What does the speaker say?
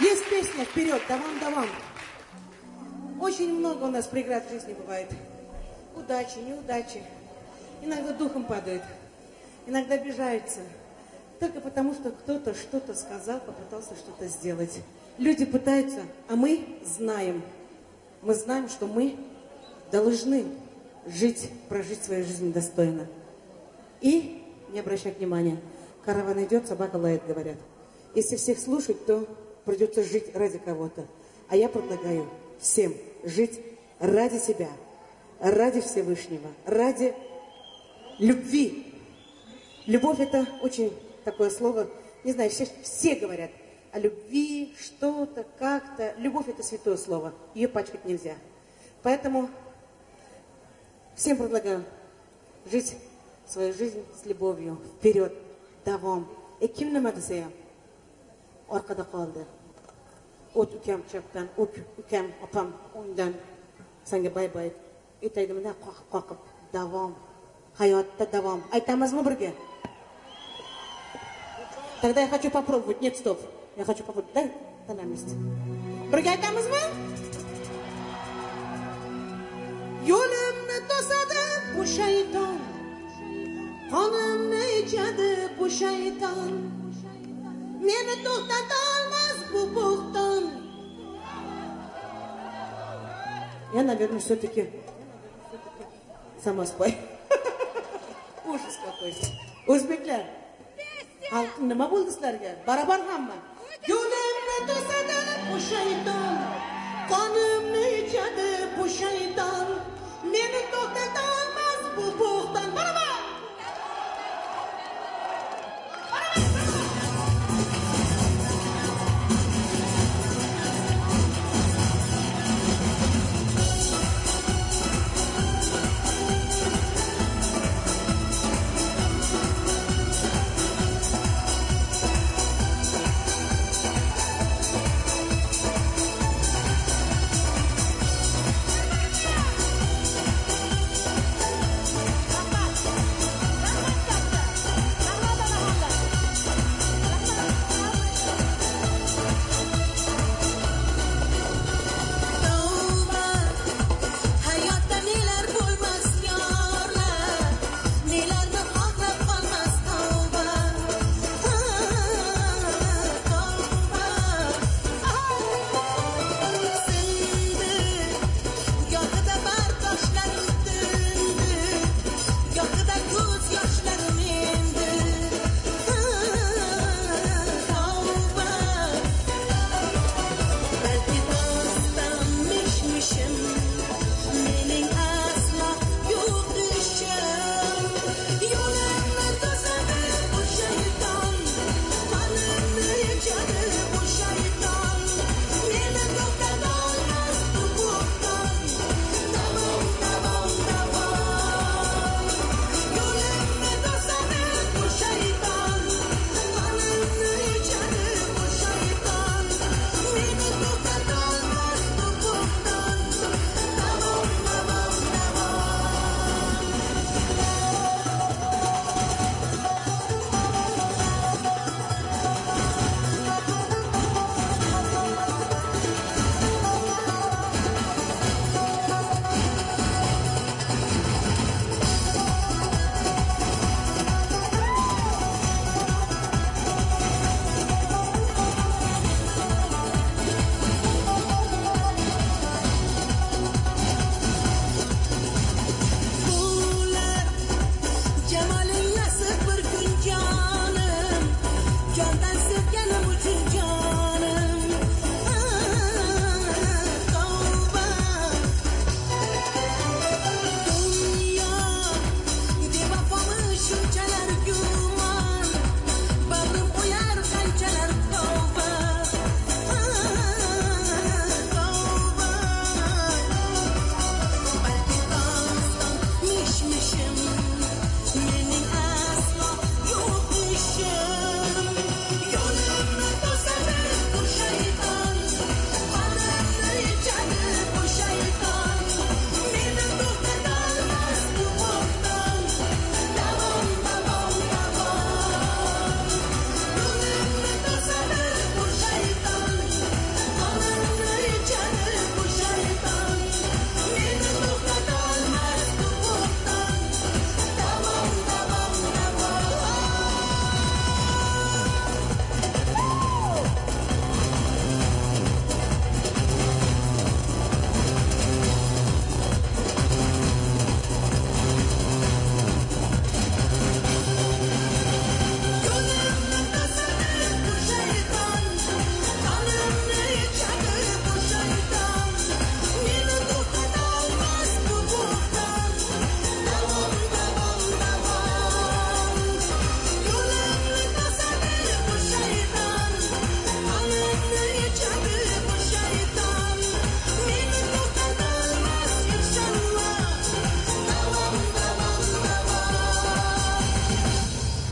Есть песня «Вперед, давам, давам». Очень много у нас преград в жизни бывает. Удачи, неудачи. Иногда духом падает. Иногда обижается. Только потому, что кто-то что-то сказал, попытался что-то сделать. Люди пытаются, а мы знаем. Мы знаем, что мы должны жить, прожить свою жизнь достойно. И не обращай внимания. Караван идет, собака лает, говорят. Если всех слушать, то придется жить ради кого-то. А я предлагаю всем жить ради себя, ради Всевышнего, ради любви. Любовь — это очень такое слово, не знаю, все говорят о любви, что-то, как-то. Любовь — это святое слово, ее пачкать нельзя. Поэтому всем предлагаю жить свою жизнь с любовью. Вперед, давом. От ukam chapdan, от ukam opam undan senga bay bay. Aytaydimda qoqib qoqib davom. Hayotda davom. Aytamizmi birga? Тогда я хочу попробовать. Нет, стоп. Я хочу попробовать. Да, на месте. Birga aytamizmi? Yo'limni to'sadi bu shayton. Qonimni ichadi bu shayton. Meni to'xtata olmas bu bo'xton. Я, наверное, все-таки сама спою. Ужас какой-то. Узбеклер. Halkın nima bo'ldislarga? Barobar hamma. Yo'limni to'sadi bu shayton. Qonimni ichadi bu shayton. Meni to'xtata